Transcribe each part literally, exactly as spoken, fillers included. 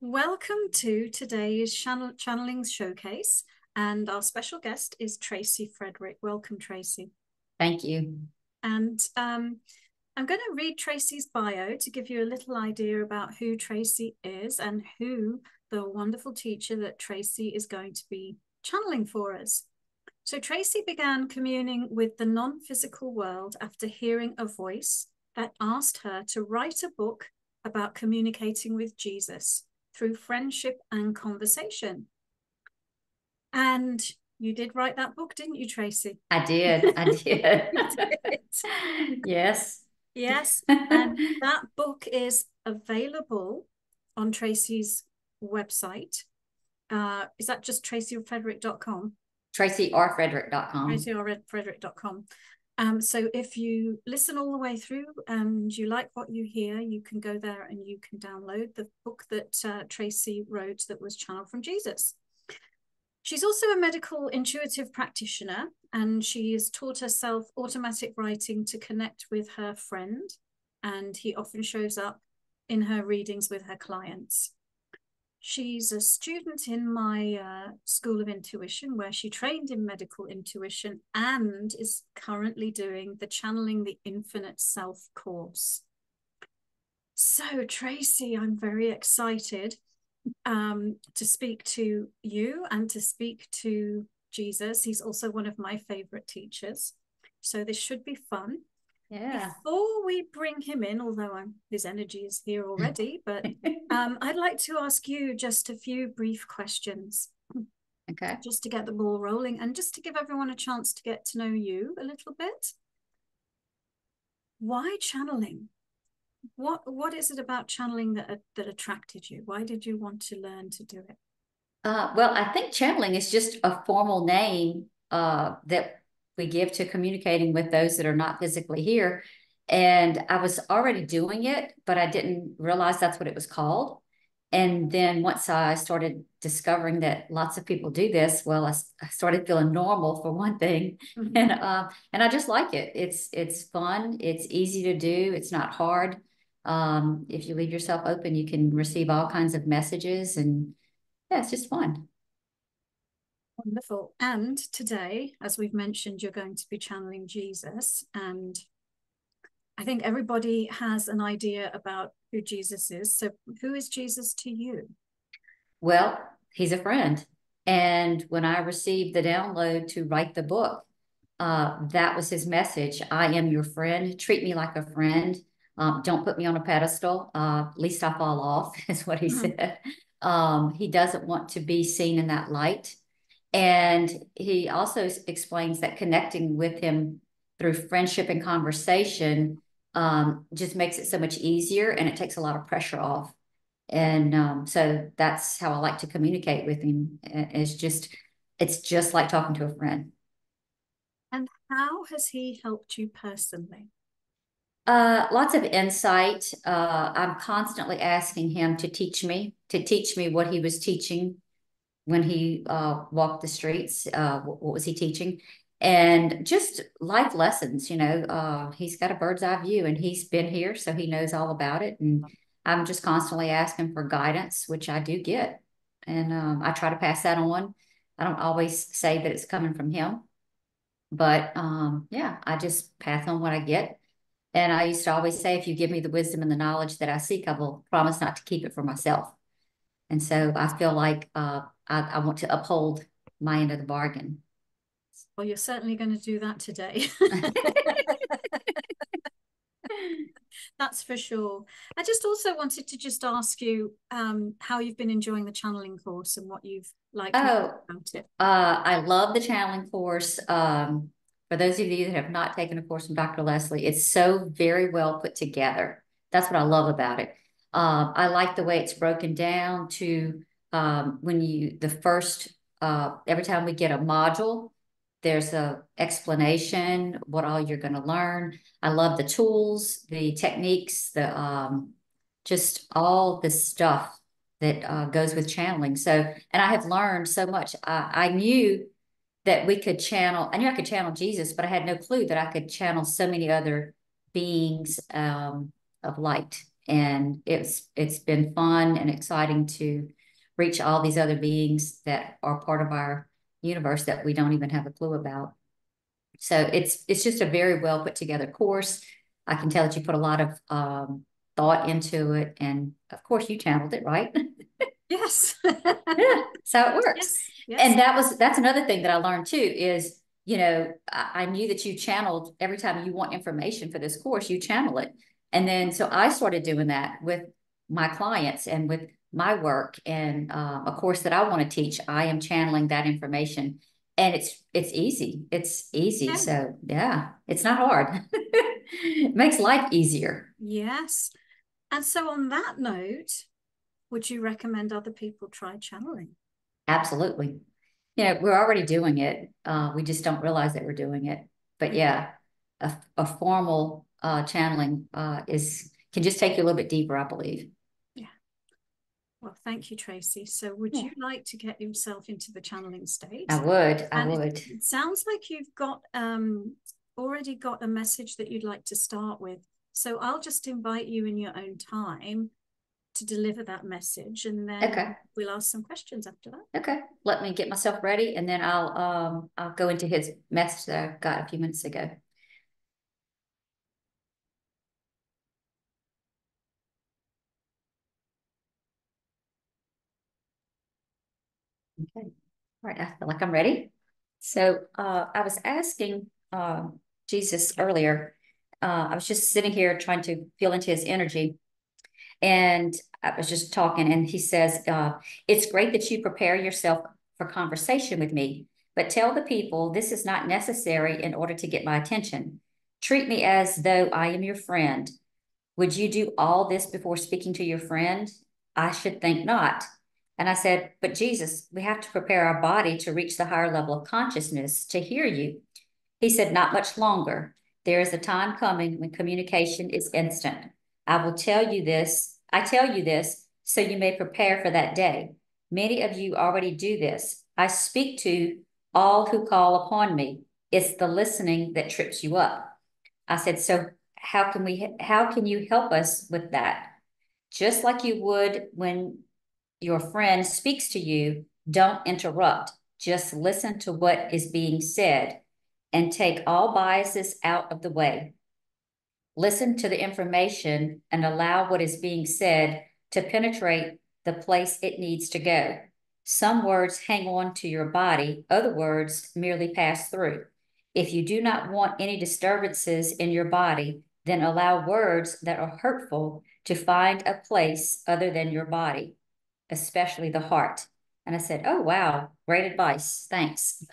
Welcome to today's Channel Channeling Showcase, and our special guest is Tracy Frederick. Welcome, Tracy. Thank you. And um, I'm going to read Tracy's bio to give you a little idea about who Tracy is and who the wonderful teacher that Tracy is going to be channeling for us. So Tracy began communing with the non-physical world after hearing a voice that asked her to write a book about communicating with Jesus through friendship and conversation. And you did write that book, didn't you, Tracy? I did, I did. did. Yes. Yes, and that book is available on Tracy's website. Uh, is that just Tracy Frederick dot com? Tracy R Frederick dot com. Tracy R Frederick dot com. Um, so if you listen all the way through and you like what you hear, you can go there and you can download the book that uh, Tracy wrote that was channeled from Jesus. She's also a medical intuitive practitioner, and she has taught herself automatic writing to connect with her friend, and he often shows up in her readings with her clients. She's a student in my uh, School of Intuition, where she trained in medical intuition and is currently doing the Channeling the Infinite Self course. So, Tracy, I'm very excited um, to speak to you and to speak to Jesus. He's also one of my favorite teachers, so this should be fun. Yeah. Before we bring him in, although I'm, his energy is here already, but um, I'd like to ask you just a few brief questions. Okay. Just to get the ball rolling and just to give everyone a chance to get to know you a little bit. Why channeling? What What is it about channeling that, that attracted you? Why did you want to learn to do it? Uh, well, I think channeling is just a formal name uh, that we give to communicating with those that are not physically here. And I was already doing it, but I didn't realize that's what it was called. And then once I started discovering that lots of people do this, well, I, I started feeling normal for one thing. Mm-hmm. And uh, and I just like it. It's it's fun. It's easy to do. It's not hard. Um, if you leave yourself open, you can receive all kinds of messages. And yeah, it's just fun. Wonderful. And today, as we've mentioned, you're going to be channeling Jesus. And I think everybody has an idea about who Jesus is. So who is Jesus to you? Well, he's a friend. And when I received the download to write the book, uh, that was his message. I am your friend. Treat me like a friend. Um, don't put me on a pedestal. Uh, least I fall off, is what he said. Um, he doesn't want to be seen in that light. And he also explains that connecting with him through friendship and conversation um, just makes it so much easier, and it takes a lot of pressure off. And um, so that's how I like to communicate with him. It's just, it's just like talking to a friend. And how has he helped you personally? Uh, lots of insight. Uh, I'm constantly asking him to teach me, to teach me what he was teaching when he uh, walked the streets. Uh, what, what was he teaching? And just life lessons, you know, uh, he's got a bird's eye view, and he's been here, so he knows all about it. And I'm just constantly asking for guidance, which I do get. And um, I try to pass that on. I don't always say that it's coming from him, but um, yeah, I just pass on what I get. And I used to always say, if you give me the wisdom and the knowledge that I seek, I will promise not to keep it for myself. And so I feel like uh, I, I want to uphold my end of the bargain. Well, you're certainly going to do that today. That's for sure. I just also wanted to just ask you um, how you've been enjoying the channeling course and what you've liked oh, about it. Uh, I love the channeling course. Um, for those of you that have not taken a course from Doctor Lesley, it's so very well put together. That's what I love about it. Uh, I like the way it's broken down to um, when you, the first, uh, every time we get a module, there's a explanation, what all you're going to learn. I love the tools, the techniques, the um, just all the stuff that uh, goes with channeling. So, and I have learned so much. I, I knew that we could channel, I knew I could channel Jesus, but I had no clue that I could channel so many other beings um, of light. And it's it's been fun and exciting to reach all these other beings that are part of our universe that we don't even have a clue about. So it's it's just a very well put together course. I can tell that you put a lot of um, thought into it, and of course you channeled it, right? Yes. Yeah, so it works. Yes. Yes. And that was that's another thing that I learned too is, you know, I, I knew that you channeled every time you want information for this course, you channel it. And then, so I started doing that with my clients and with my work and uh, a course that I want to teach. I am channeling that information, and it's, it's easy. It's easy. Okay. So yeah, it's not hard. It makes life easier. Yes. And so on that note, would you recommend other people try channeling? Absolutely. You know, we're already doing it. Uh, we just don't realize that we're doing it, but yeah, a, a formal Uh, channeling uh, is can just take you a little bit deeper, I believe. Yeah. Well, thank you, Tracy. So would yeah. you like to get yourself into the channeling stage? I would. I and would. It, it sounds like you've got um, already got a message that you'd like to start with. So I'll just invite you in your own time to deliver that message, and then okay. we'll ask some questions after that. Okay. Let me get myself ready, and then I'll um, I'll go into his message that I got a few minutes ago. Okay. All right. I feel like I'm ready. So uh, I was asking uh, Jesus earlier, uh, I was just sitting here trying to feel into his energy, and I was just talking, and he says, uh, it's great that you prepare yourself for conversation with me, but tell the people this is not necessary in order to get my attention. Treat me as though I am your friend. Would you do all this before speaking to your friend? I should think not. And I said, but Jesus, we have to prepare our body to reach the higher level of consciousness to hear you. He said, not much longer. There is a time coming when communication is instant. I will tell you this. I tell you this so you may prepare for that day. Many of you already do this. I speak to all who call upon me. It's the listening that trips you up. I said, so how can we, how can you help us with that? Just like you would when your friend speaks to you, don't interrupt. Just listen to what is being said and take all biases out of the way. Listen to the information and allow what is being said to penetrate the place it needs to go. Some words hang on to your body, other words merely pass through. If you do not want any disturbances in your body, then allow words that are hurtful to find a place other than your body, especially the heart. And I said, oh, wow, great advice. Thanks.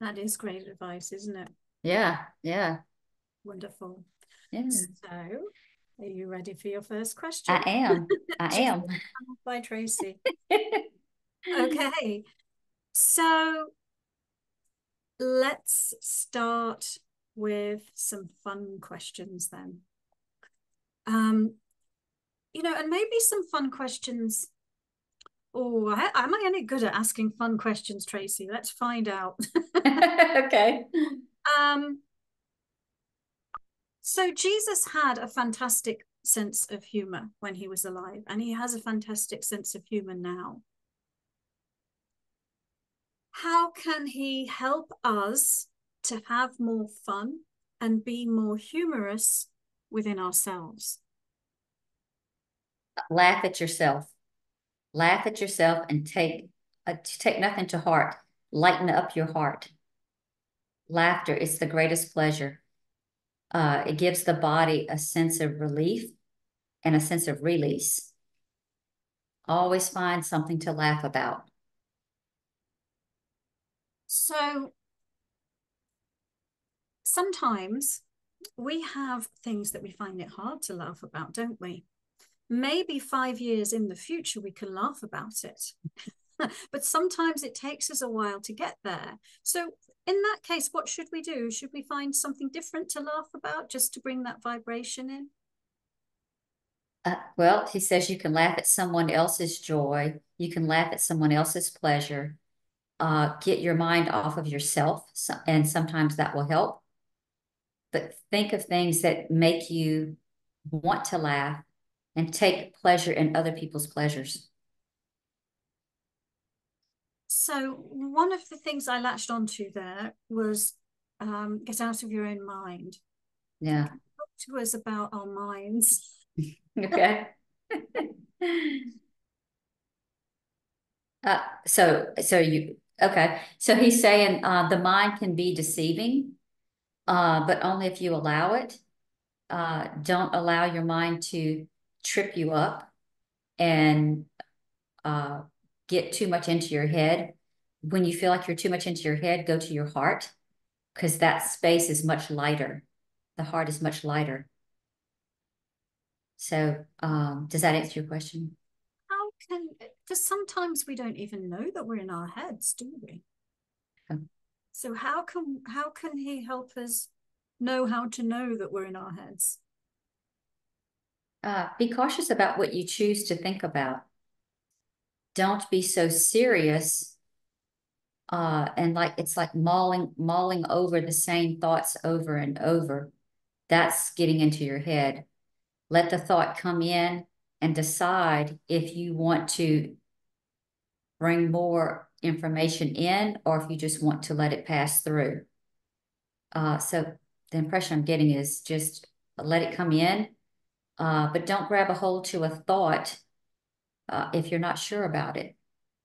That is great advice, isn't it? Yeah, yeah. Wonderful. Yeah. So, are you ready for your first question? I am. I am. Bye, Tracy. Okay. So, let's start with some fun questions then. Um. You know, and maybe some fun questions. Oh, I, am I any good at asking fun questions, Tracy? Let's find out. Okay. Um. So Jesus had a fantastic sense of humor when he was alive, and he has a fantastic sense of humor now. How can he help us to have more fun and be more humorous within ourselves? Laugh at yourself, laugh at yourself and take, uh, take nothing to heart, lighten up your heart. Laughter is the greatest pleasure. Uh, it gives the body a sense of relief and a sense of release. Always find something to laugh about. So sometimes we have things that we find it hard to laugh about, don't we? Maybe five years in the future, we can laugh about it. But sometimes it takes us a while to get there. So in that case, what should we do? Should we find something different to laugh about just to bring that vibration in? Uh, well, he says you can laugh at someone else's joy. You can laugh at someone else's pleasure. Uh, get your mind off of yourself. So, and sometimes that will help. But think of things that make you want to laugh, and take pleasure in other people's pleasures. So one of the things I latched onto there was um, get out of your own mind. Yeah. Talk to us about our minds. Okay. uh, so, so you, okay. So he's saying uh, the mind can be deceiving, uh, but only if you allow it. Uh, don't allow your mind to trip you up and uh, get too much into your head. When you feel like you're too much into your head, go to your heart, because that space is much lighter. The heart is much lighter. So um, does that answer your question? How can, because sometimes we don't even know that we're in our heads, do we? Okay. So how can, how can he help us know how to know that we're in our heads? Uh, be cautious about what you choose to think about. Don't be so serious uh, and like it's like mulling, mulling over the same thoughts over and over. That's getting into your head. Let the thought come in and decide if you want to bring more information in or if you just want to let it pass through. Uh, so the impression I'm getting is just let it come in, uh, but don't grab a hold to a thought uh, if you're not sure about it.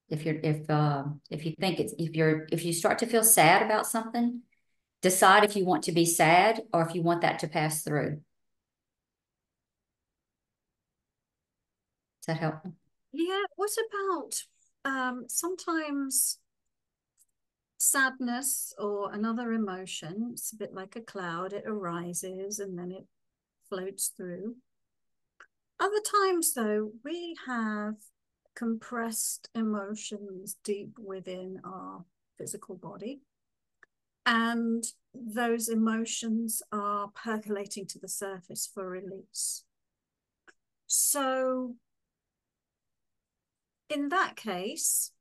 If you're if uh, if you think it's if you're if you start to feel sad about something, decide if you want to be sad or if you want that to pass through. Does that help? Yeah. What about um, sometimes sadness or another emotion? It's a bit like a cloud. It arises and then it floats through. Other times, though, we have compressed emotions deep within our physical body, and those emotions are percolating to the surface for release. So in that case,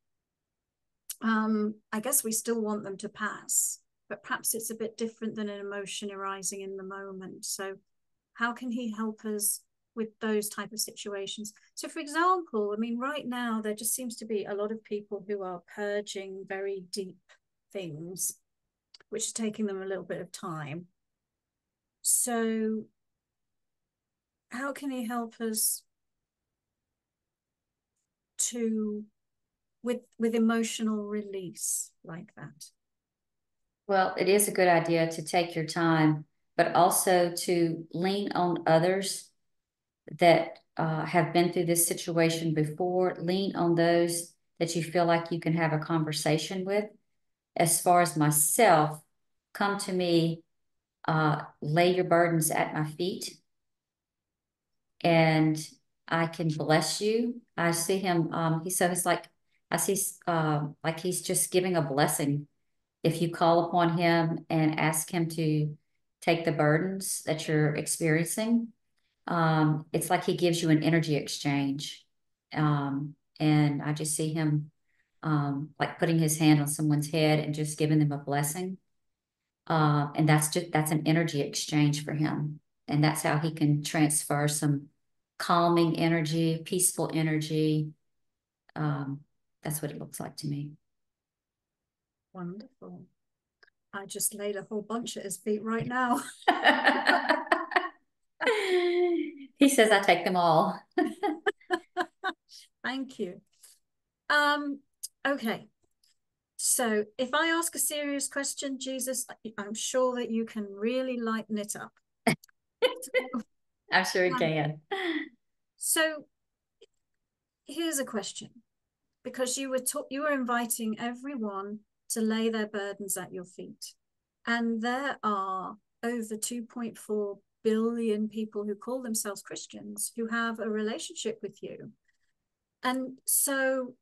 um, I guess we still want them to pass, but perhaps it's a bit different than an emotion arising in the moment. So how can he help us with those type of situations? So for example, I mean, right now, there just seems to be a lot of people who are purging very deep things, which is taking them a little bit of time. So how can he help us to with with emotional release like that? Well, it is a good idea to take your time, but also to lean on others that uh, have been through this situation before. Lean on those that you feel like you can have a conversation with. As far as myself, come to me, uh, lay your burdens at my feet, and I can bless you. I see him. Um, he so it's like I see uh, like he's just giving a blessing. If you call upon him and ask him to take the burdens that you're experiencing, um, it's like he gives you an energy exchange. Um, and I just see him um, like putting his hand on someone's head and just giving them a blessing. Uh, and that's just that's an energy exchange for him. And that's how he can transfer some calming energy, peaceful energy. Um, that's what it looks like to me. Wonderful. I just laid a whole bunch at his feet right now. He says, I take them all. Thank you. Um, okay. So if I ask a serious question, Jesus, I'm sure that you can really lighten it up. I'm sure it can. So here's a question, because you were ta- you were inviting everyone to lay their burdens at your feet, and there are over two point four billion people who call themselves Christians who have a relationship with you. And so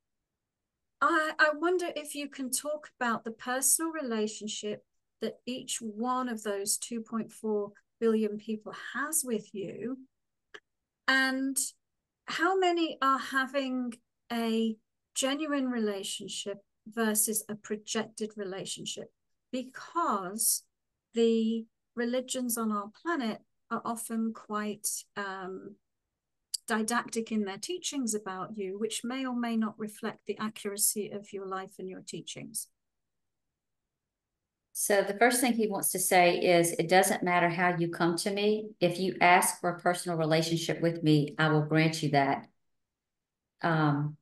I, I wonder if you can talk about the personal relationship that each one of those two point four billion people has with you, and how many are having a genuine relationship versus a projected relationship, because the religions on our planet are often quite um, didactic in their teachings about you, which may or may not reflect the accuracy of your life and your teachings. So the first thing he wants to say is, it doesn't matter how you come to me. If you ask for a personal relationship with me, I will grant you that. Um,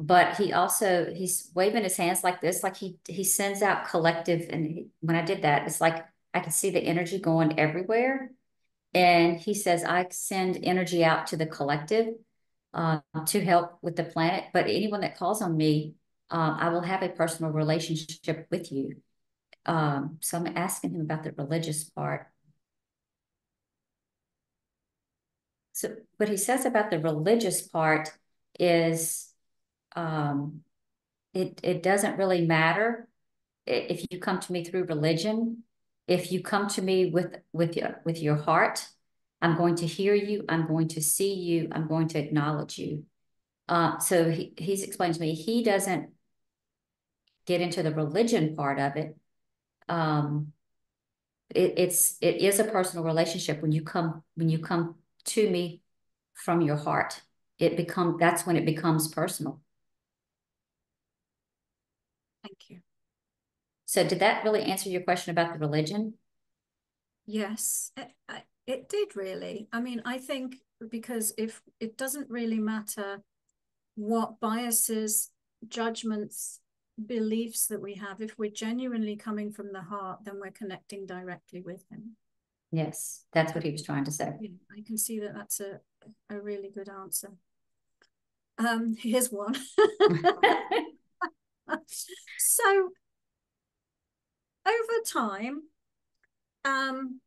but he also, he's waving his hands like this, like he he sends out collective. And he, when I did that, it's like I could see the energy going everywhere. And he says, I send energy out to the collective uh, to help with the planet. But anyone that calls on me, um, I will have a personal relationship with you. Um, so I'm asking him about the religious part. So what he says about the religious part is um, it, it doesn't really matter if you come to me through religion. If you come to me with, with, your, with your heart, I'm going to hear you. I'm going to see you. I'm going to acknowledge you. Uh, so he, he's explained to me, he doesn't get into the religion part of it. Um, it, it's, it is a personal relationship. When you come, when you come to me from your heart, it become, that's when it becomes personal. Thank you. So did that really answer your question about the religion? Yes, it, it did really. I mean, I think because if it doesn't really matter what biases, judgments, beliefs that we have, if we're genuinely coming from the heart, then we're connecting directly with him. Yes, that's what he was trying to say. Yeah, I can see that. That's a a really good answer. Um here's one. So over time, um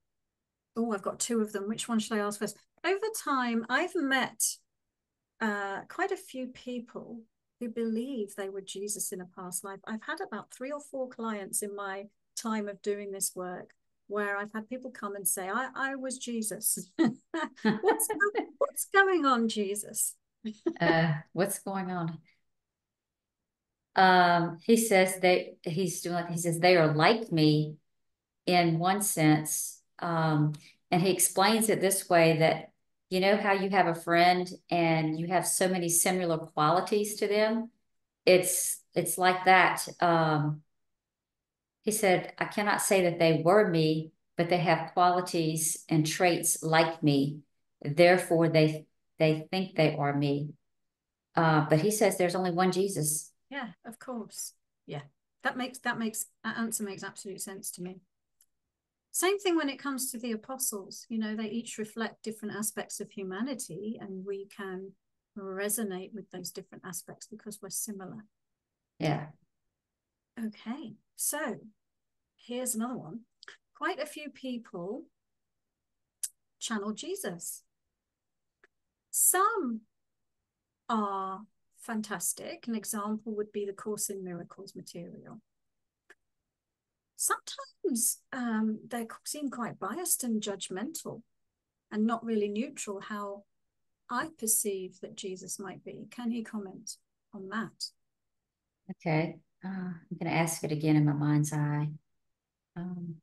oh I've got two of them. Which one should I ask first? Over time, I've met uh quite a few people who believe they were Jesus in a past life. I've had about three or four clients in my time of doing this work where I've had people come and say, I, I was Jesus. what's, what's going on, Jesus? uh, what's going on? Um, he says they he's doing he says they are like me in one sense. Um, and he explains it this way, that you know how you have a friend and you have so many similar qualities to them? It's it's like that. Um, he said, I cannot say that they were me, but they have qualities and traits like me. Therefore, they they think they are me. Uh, but he says there's only one Jesus. Yeah, of course. Yeah, that makes that makes that answer makes absolute sense to me. Same thing when it comes to the apostles. You know, they each reflect different aspects of humanity, and we can resonate with those different aspects because we're similar. Yeah. Okay, so here's another one. Quite a few people channel Jesus. Some are fantastic. An example would be the Course in Miracles material. Sometimes um, they seem quite biased and judgmental and not really neutral how I perceive that Jesus might be. Can you comment on that? Okay. Uh, I'm going to ask it again in my mind's eye. Um,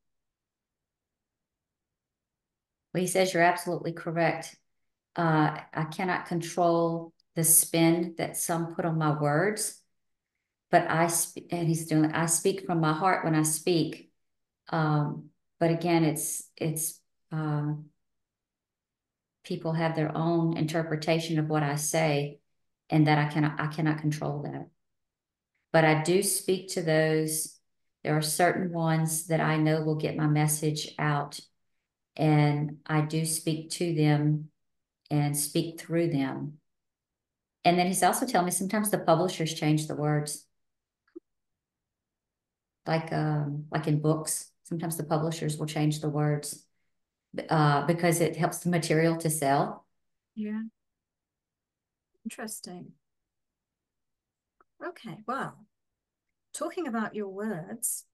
well, he says you're absolutely correct. Uh, I cannot control the spin that some put on my words. But I speak, and he's doing, I speak from my heart when I speak. Um, but again, it's, it's, um, people have their own interpretation of what I say, and that I cannot, I cannot control that. But I do speak to those. There are certain ones that I know will get my message out, and I do speak to them and speak through them. And then he's also telling me sometimes the publishers change the words. Like um, like in books, sometimes the publishers will change the words uh, because it helps the material to sell. Yeah. Interesting. Okay, well, talking about your words,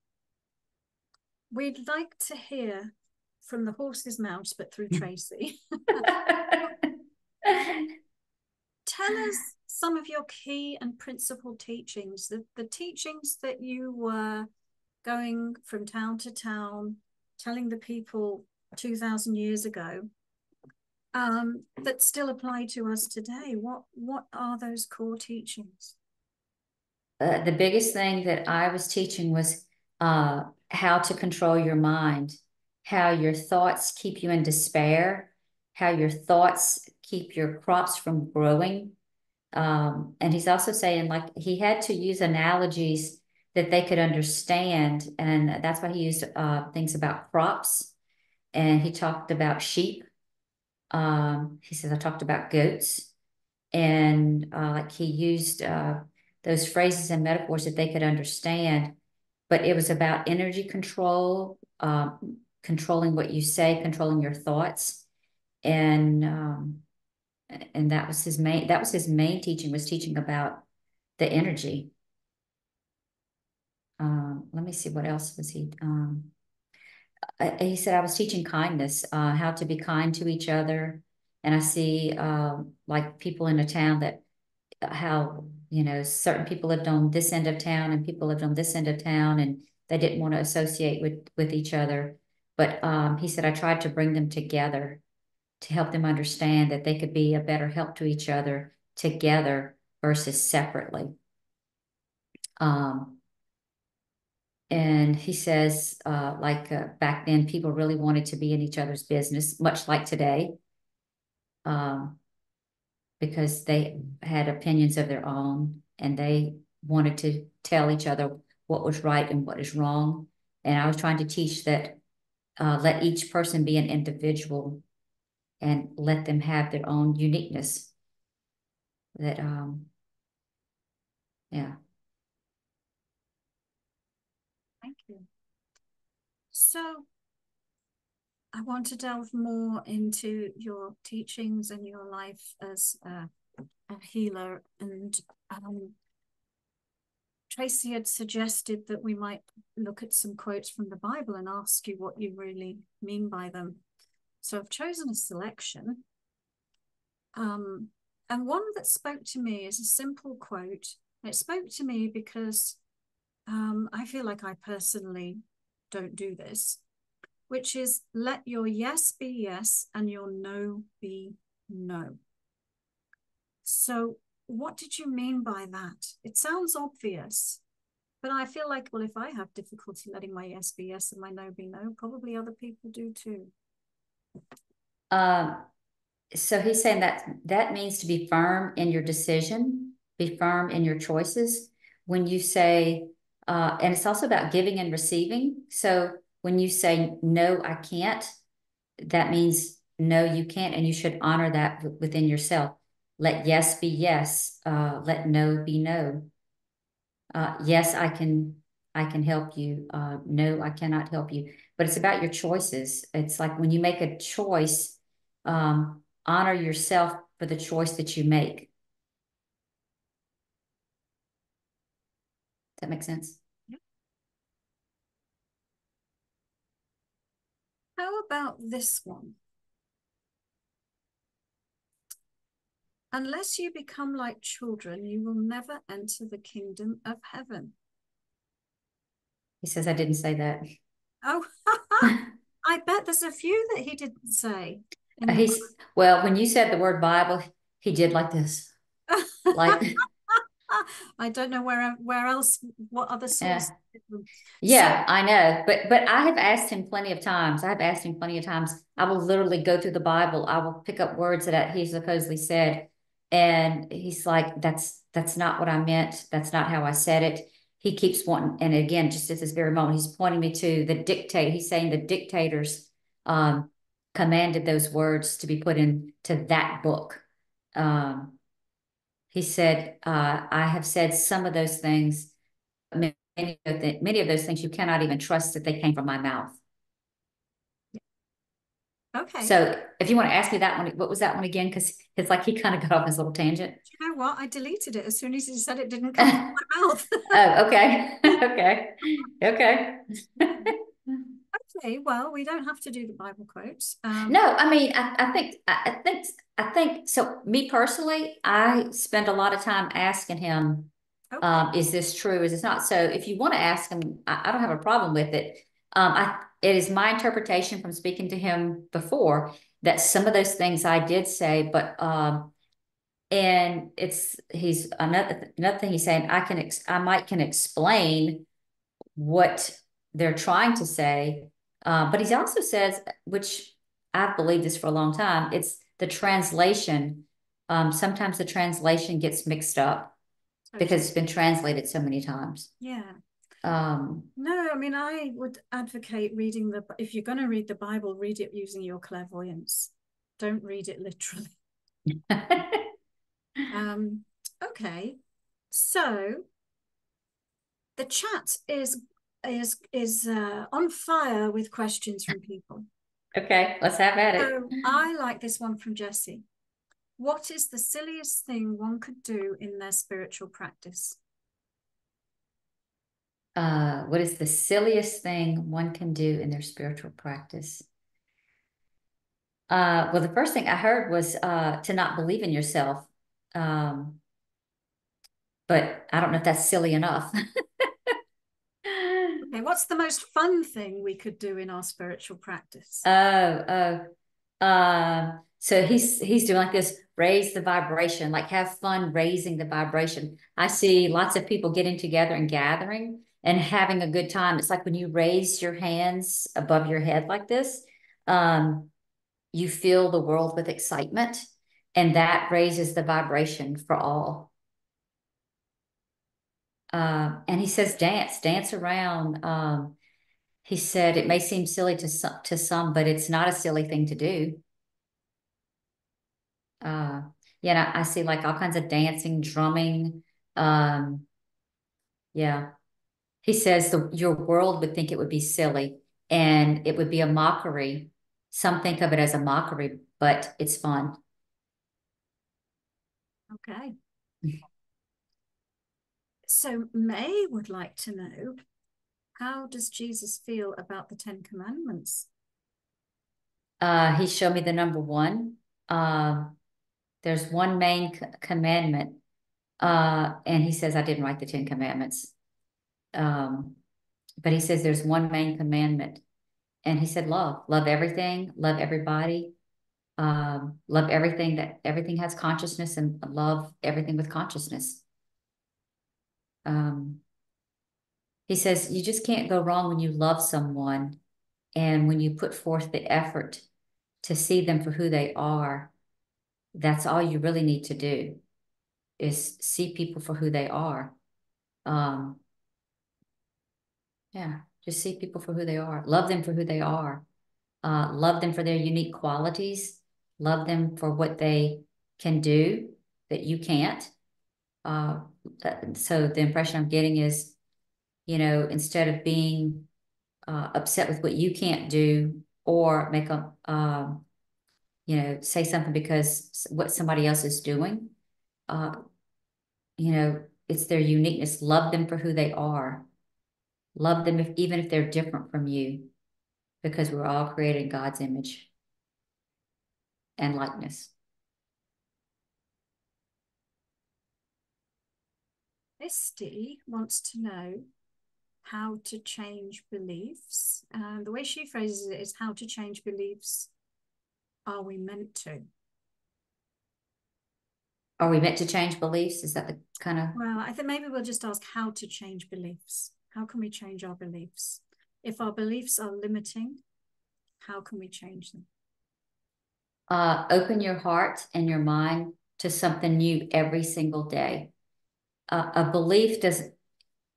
we'd like to hear from the horse's mouth, but through Tracy. Tell us some of your key and principal teachings, the, the teachings that you were going from town to town, telling the people two thousand years ago um, that still apply to us today? What, what are those core teachings? Uh, the biggest thing that I was teaching was uh, how to control your mind, how your thoughts keep you in despair, how your thoughts keep your crops from growing. Um, and he's also saying, like, he had to use analogies that they could understand. And that's why he used uh, things about crops. And he talked about sheep. Um, he says, I talked about goats. And uh, like he used uh, those phrases and metaphors that they could understand. But it was about energy control, um, controlling what you say, controlling your thoughts. And um, and that was his main, that was his main teaching, was teaching about the energy. Um, let me see, what else was he? Um, he said, I was teaching kindness, uh, how to be kind to each other. And I see uh, like people in a town that how, you know, certain people lived on this end of town and people lived on this end of town, and they didn't want to associate with, with each other. But um, he said, I tried to bring them together to help them understand that they could be a better help to each other together versus separately. Um, and he says, uh, like uh, back then, people really wanted to be in each other's business, much like today, um, because they had opinions of their own and they wanted to tell each other what was right and what is wrong. And I was trying to teach that uh, let each person be an individual and let them have their own uniqueness. That, um, yeah. Thank you. So I want to delve more into your teachings and your life as a, a healer. And um, Tracy had suggested that we might look at some quotes from the Bible and ask you what you really mean by them. So I've chosen a selection. Um, and one that spoke to me is a simple quote. It spoke to me because um, I feel like I personally don't do this, which is, let your yes be yes and your no be no. So what did you mean by that? It sounds obvious, but I feel like, well, if I have difficulty letting my yes be yes and my no be no, probably other people do too. Uh, so he's saying that that means to be firm in your decision, be firm in your choices. When you say, uh, and it's also about giving and receiving. So when you say, no, I can't, that means no, you can't. And you should honor that within yourself. Let yes be yes. Uh, let no be no. Uh, yes, I can I can help you. Uh, no, I cannot help you. But it's about your choices. It's like when you make a choice, um, honor yourself for the choice that you make. Does that make sense? Yeah. How about this one? Unless you become like children, you will never enter the kingdom of heaven. He says, I didn't say that. Oh, I bet there's a few that he didn't say. He's, well, when you said the word Bible, he did like this. Like, I don't know where where else, what other source. Yeah, yeah so, I know. But but I have asked him plenty of times. I have asked him plenty of times. I will literally go through the Bible. I will pick up words that he supposedly said. And he's like, that's that's not what I meant. That's not how I said it. He keeps wanting, and again, just at this very moment, he's pointing me to the dictate. He's saying the dictators um, commanded those words to be put into that book. Um, he said, uh, I have said some of those things, many of, the, many of those things you cannot even trust that they came from my mouth. Okay. So if you want to ask me that one, what was that one again? Because it's like he kind of got off his little tangent. Do you know what? I deleted it as soon as he said it didn't come out of my mouth. Oh, okay. Okay. Okay. Okay. Well, we don't have to do the Bible quotes. Um, no, I mean, I, I think, I, I think, I think, so me personally, I spend a lot of time asking him, okay. um, is this true? Is this not? So if you want to ask him, I, I don't have a problem with it. Um, I it is my interpretation from speaking to him before that some of those things I did say, but, um, and it's, he's another, another thing he's saying, I can, ex, I might can explain what they're trying to say. Uh, but he also says, which I've believed this for a long time, it's the translation. Um, sometimes the translation gets mixed up okay. because it's been translated so many times. Yeah. Um, no, I mean, I would advocate reading the, if you're going to read the Bible, read it using your clairvoyance. Don't read it literally. um, okay. So the chat is, is, is uh, on fire with questions from people. Okay, let's have at it. So I like this one from Jessie. What is the silliest thing one could do in their spiritual practice? Uh, what is the silliest thing one can do in their spiritual practice? Uh, well, the first thing I heard was uh, to not believe in yourself. Um, but I don't know if that's silly enough. Okay, what's the most fun thing we could do in our spiritual practice? Oh, oh, uh, so he's he's doing like this, raise the vibration, like have fun raising the vibration. I see lots of people getting together and gathering and having a good time. It's like when you raise your hands above your head like this, um, you fill the world with excitement, and that raises the vibration for all. Uh, and he says, dance, dance around. Um, he said, it may seem silly to some, to some, but it's not a silly thing to do. Uh, yeah, I, I see like all kinds of dancing, drumming. Um, yeah. He says the, your world would think it would be silly and it would be a mockery. Some think of it as a mockery, but it's fun. Okay. So May would like to know, how does Jesus feel about the Ten Commandments? Uh, he showed me the number one. Uh, there's one main commandment. Uh, and he says, I didn't write the Ten Commandments. Um, but he says there's one main commandment. And he said, love, love everything, love everybody, um, love everything that everything has consciousness, and love everything with consciousness. Um, he says, you just can't go wrong when you love someone and when you put forth the effort to see them for who they are. That's all you really need to do, is see people for who they are. Um, yeah, just see people for who they are. Love them for who they are. Uh, love them for their unique qualities. Love them for what they can do that you can't. Uh, so the impression I'm getting is, you know, instead of being uh, upset with what you can't do, or make a, uh, you know, say something because what somebody else is doing, uh, you know, it's their uniqueness. Love them for who they are. Love them if, even if they're different from you, because we're all created in God's image and likeness. Misty wants to know how to change beliefs. Um, the way she phrases it is, how to change beliefs. Are we meant to? Are we meant to change beliefs? Is that the kind of... Well, I think maybe we'll just ask how to change beliefs. How can we change our beliefs? If our beliefs are limiting, how can we change them? Uh, open your heart and your mind to something new every single day. Uh, a belief does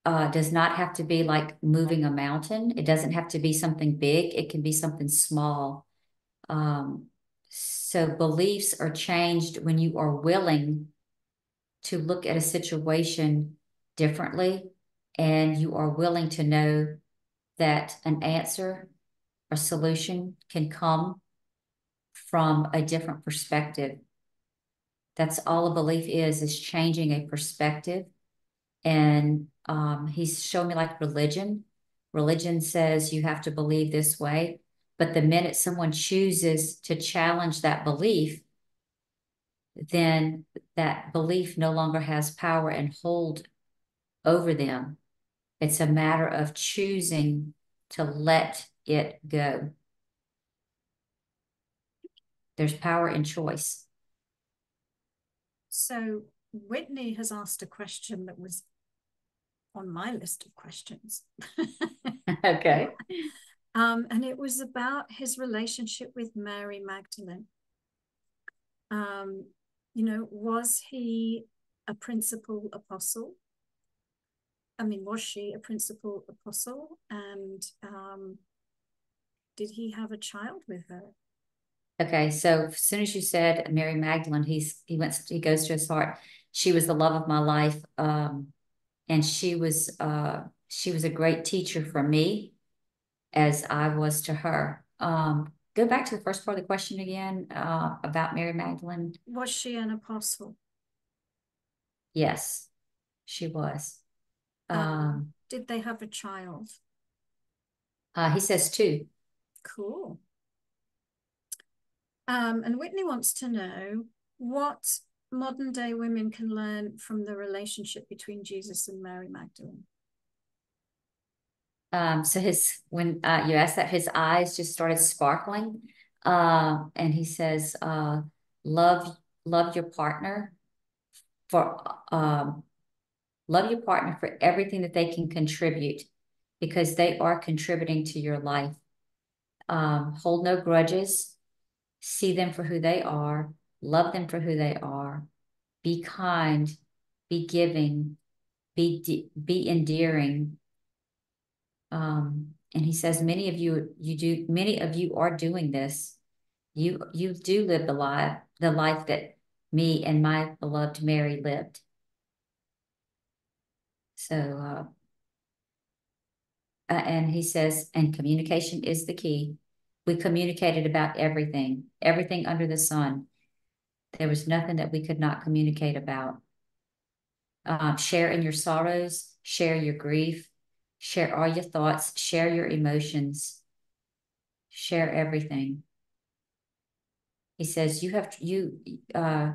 uh, does not have to be like moving a mountain. It doesn't have to be something big. It can be something small. Um, so beliefs are changed when you are willing to look at a situation differently, and you are willing to know that an answer or solution can come from a different perspective. That's all a belief is, is changing a perspective. And um, he's shown me like religion. Religion says you have to believe this way. But the minute someone chooses to challenge that belief, then that belief no longer has power and hold over them. It's a matter of choosing to let it go. There's power in choice. So Whitney has asked a question that was on my list of questions. Okay. Um, and it was about his relationship with Mary Magdalene. Um, you know, was he a principal apostle? I mean, was she a principal apostle? And um, did he have a child with her? Okay, so as soon as you said Mary Magdalene, he's he went he goes to his heart. She was the love of my life, um, and she was uh, she was a great teacher for me, as I was to her. Um, go back to the first part of the question again uh, about Mary Magdalene. Was she an apostle? Yes, she was. Um, um, did they have a child? Uh, he says two. Cool. Um, and Whitney wants to know what modern day women can learn from the relationship between Jesus and Mary Magdalene. Um, so his, when uh, you asked that, his eyes just started sparkling. Uh, and he says, uh, love, love your partner for, um, love your partner for everything that they can contribute, because they are contributing to your life. Um, hold no grudges. See them for who they are, love them for who they are, be kind, be giving, be be endearing. Um, and he says, many of you, you do, many of you are doing this. You you do live the life, the life that me and my beloved Mary lived. So, uh, uh, and he says, and communication is the key. We communicated about everything, everything under the sun. There was nothing that we could not communicate about. Um, share in your sorrows, share your grief, share all your thoughts, share your emotions, share everything. He says, you have, you, uh,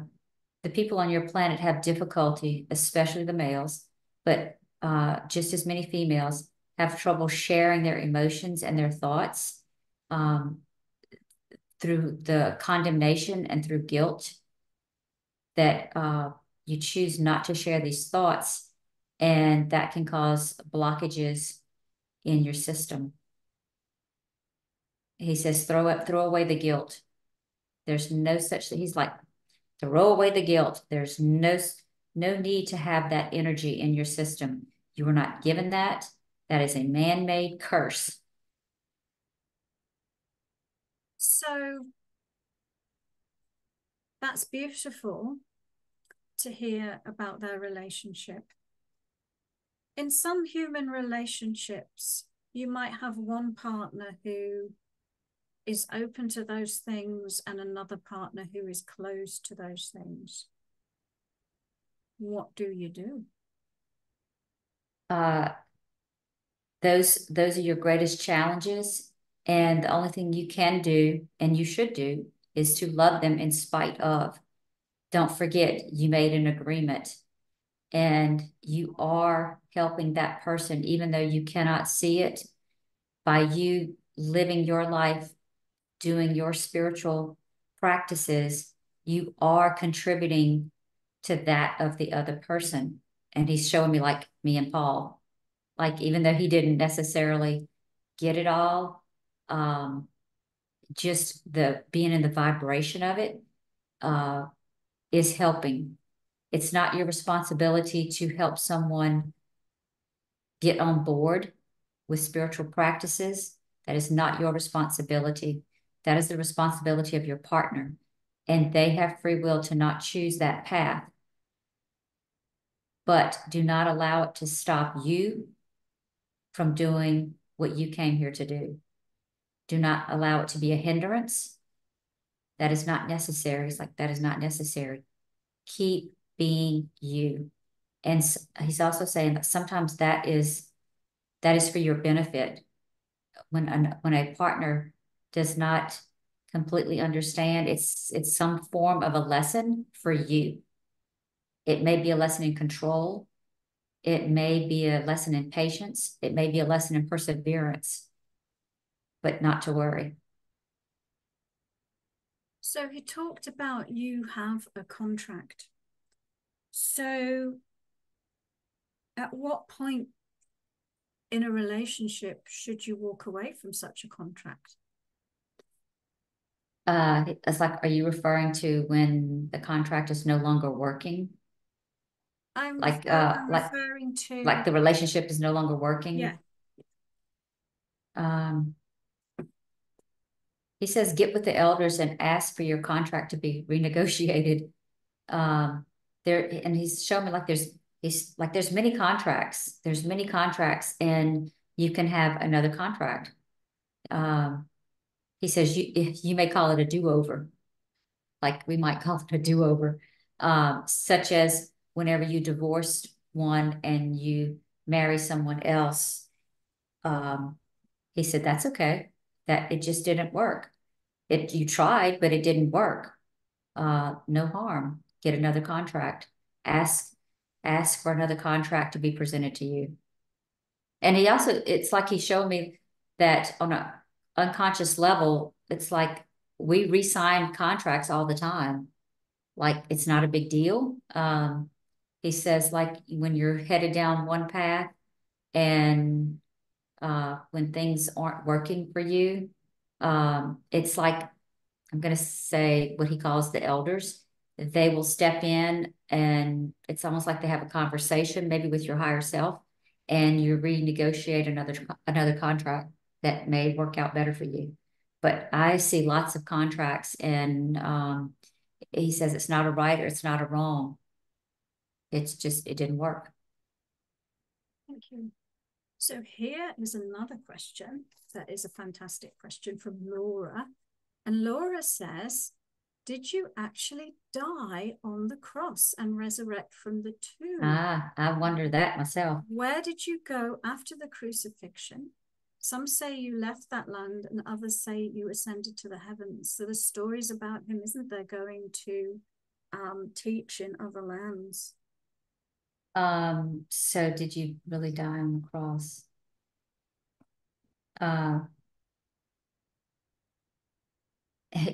the people on your planet have difficulty, especially the males, but uh, just as many females have trouble sharing their emotions and their thoughts. Um, through the condemnation and through guilt, that uh, you choose not to share these thoughts, and that can cause blockages in your system. He says, throw up, throw away the guilt. There's no such thing. He's like, throw away the guilt. There's no, no need to have that energy in your system. You were not given that. That is a man-made curse. So that's beautiful to hear about their relationship. In some human relationships, you might have one partner who is open to those things and another partner who is closed to those things. What do you do? Uh, those, those are your greatest challenges. And the only thing you can do, and you should do, is to love them in spite of. Don't forget, you made an agreement, and you are helping that person, even though you cannot see it, by you living your life, doing your spiritual practices. You are contributing to that of the other person. And he's showing me, like me and Paul, like even though he didn't necessarily get it all, Um, just the being in the vibration of it uh, is helping. It's not your responsibility to help someone get on board with spiritual practices. That is not your responsibility. That is the responsibility of your partner. And they have free will to not choose that path. But do not allow it to stop you from doing what you came here to do. Do not allow it to be a hindrance. That is not necessary. It's like, that is not necessary. Keep being you. And he's also saying that sometimes that is, that is for your benefit. When a, when a partner does not completely understand, it's, it's some form of a lesson for you. It may be a lesson in control. It may be a lesson in patience. It may be a lesson in perseverance. but not to worry. So you talked about you have a contract. So at what point in a relationship should you walk away from such a contract? Uh, it's like, are you referring to when the contract is no longer working? I'm like, uh, I'm like, referring to like the relationship is no longer working. Yeah. Um, he says, get with the elders and ask for your contract to be renegotiated. Um, there, and he's showing me like there's he's like there's many contracts. There's many contracts, and you can have another contract. Um. He says, you, you may call it a do-over, like we might call it a do-over, um, such as whenever you divorced one and you marry someone else. Um, he said, that's okay, that it just didn't work. It, you tried, but it didn't work. Uh, no harm, get another contract. Ask, ask for another contract to be presented to you. And he also, it's like he showed me that on a, unconscious level, it's like we re-sign contracts all the time. Like it's not a big deal. Um, he says, like when you're headed down one path and uh, when things aren't working for you, um, it's like, I'm going to say what he calls the elders. They will step in and it's almost like they have a conversation, maybe with your higher self, and you renegotiate another, another contract that may work out better for you. But I see lots of contracts, and um, he says it's not a right or it's not a wrong. It's just, it didn't work. Thank you. So here is another question that is a fantastic question from Laura. And Laura says, did you actually die on the cross and resurrect from the tomb? Ah, I wonder that myself. Where did you go after the crucifixion? Some say you left that land and others say you ascended to the heavens. So there's stories about him, isn't there, going to um, teach in other lands? Um, so did you really die on the cross? Uh,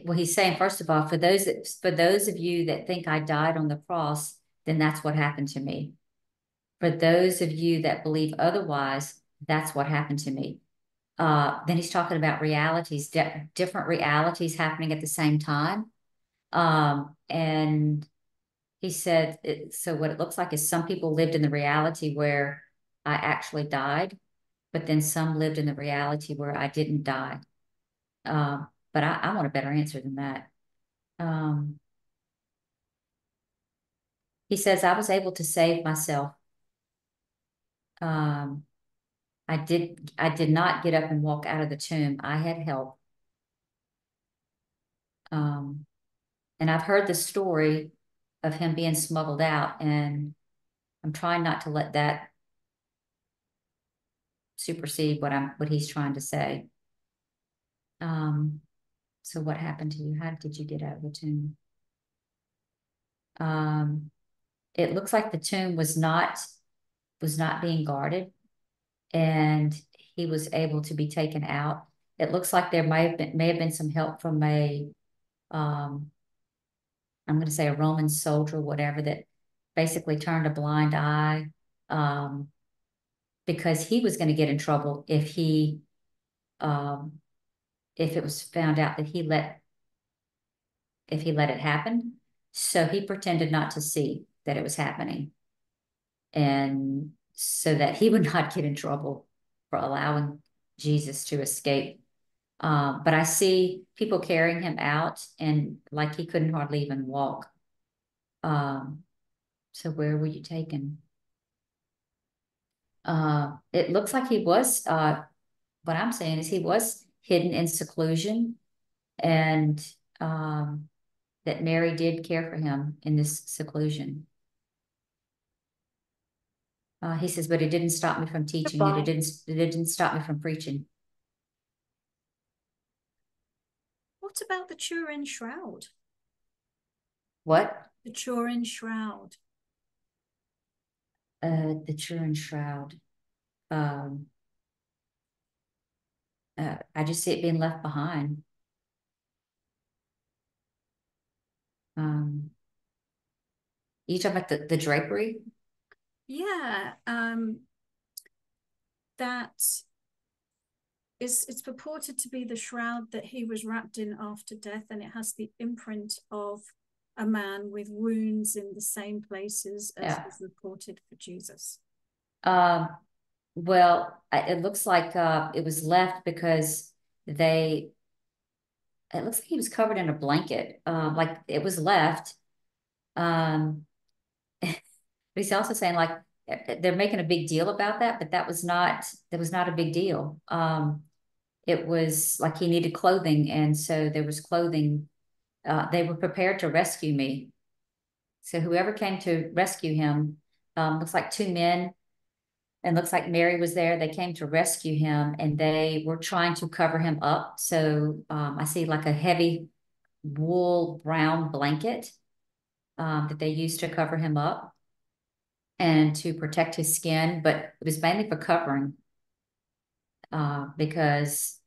well, he's saying, first of all, for those, that, for those of you that think I died on the cross, then that's what happened to me. For those of you that believe otherwise, that's what happened to me. Uh, then he's talking about realities, di different realities happening at the same time. Um, and he said, it, so what it looks like is some people lived in the reality where I actually died, but then some lived in the reality where I didn't die. Uh, but I, I want a better answer than that. Um, he says, I was able to save myself. Um, I did, I did not get up and walk out of the tomb. I had help. Um, and I've heard the story of him being smuggled out, and I'm trying not to let that supersede what I'm, what he's trying to say. Um, so what happened to you? How did you get out of the tomb? Um, it looks like the tomb was not, was not being guarded, and he was able to be taken out. It looks like there may have been, may have been some help from a, um, I'm going to say a Roman soldier, whatever, that basically turned a blind eye um, because he was going to get in trouble if he, um, if it was found out that he let, if he let it happen. So he pretended not to see that it was happening, and so that he would not get in trouble for allowing Jesus to escape. Uh, but I see people carrying him out, and like he couldn't hardly even walk. Um, so where were you taken? Uh, it looks like he was, uh, what I'm saying is he was hidden in seclusion, and um, that Mary did care for him in this seclusion. Uh, he says, but it didn't stop me from teaching. It, it didn't. It didn't stop me from preaching. What about the Turin Shroud? What? The Turin Shroud. Uh, the Turin Shroud. Um, uh, I just see it being left behind. Um, you talk about the, the drapery? Yeah, um, that is, it's purported to be the shroud that he was wrapped in after death, and it has the imprint of a man with wounds in the same places as yeah. was reported for Jesus. Uh, well, it looks like uh, it was left because they, it looks like he was covered in a blanket, uh, like it was left. Um, but he's also saying like, they're making a big deal about that, but that was not, that was not a big deal. Um, it was like he needed clothing. And so there was clothing. Uh, they were prepared to rescue me. So whoever came to rescue him, um, looks like two men, and looks like Mary was there. They came to rescue him, and they were trying to cover him up. So um, I see like a heavy wool brown blanket um, that they used to cover him up and to protect his skin, but it was mainly for covering uh, because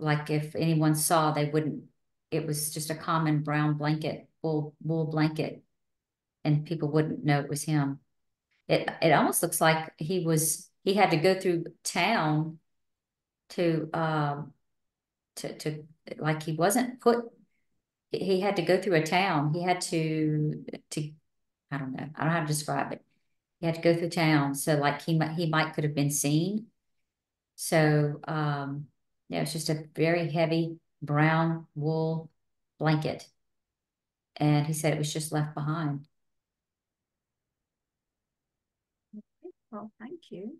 like if anyone saw, they wouldn't, it was just a common brown blanket, wool, wool blanket, and people wouldn't know it was him. It, it almost looks like he was, he had to go through town to, um, to, to like he wasn't put, he had to go through a town. He had to, to, I don't know, I don't know how to describe it. He had to go through town. So like he might, he might could have been seen. So um, yeah, it's just a very heavy brown wool blanket. And he said it was just left behind. Well, thank you.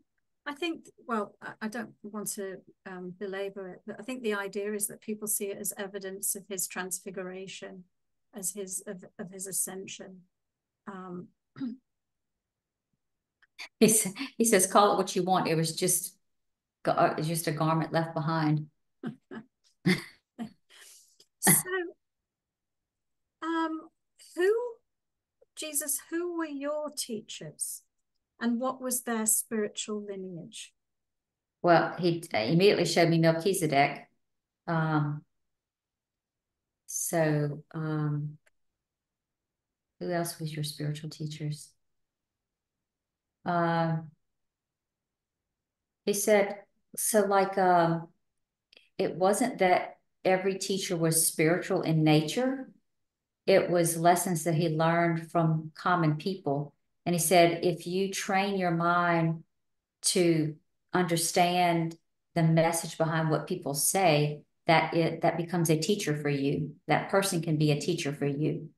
I think, well, I don't want to um, belabor it, but I think the idea is that people see it as evidence of his transfiguration, as his, of, of his ascension. Um, He says, he says, call it what you want. It was just, just a garment left behind. So, um, who, Jesus, who were your teachers and what was their spiritual lineage? Well, he immediately showed me Melchizedek. Um, so, um, who else was your spiritual teachers? Uh, he said, so like, um, it wasn't that every teacher was spiritual in nature. It was lessons that he learned from common people. And he said, if you train your mind to understand the message behind what people say, that it, that becomes a teacher for you. That person can be a teacher for you.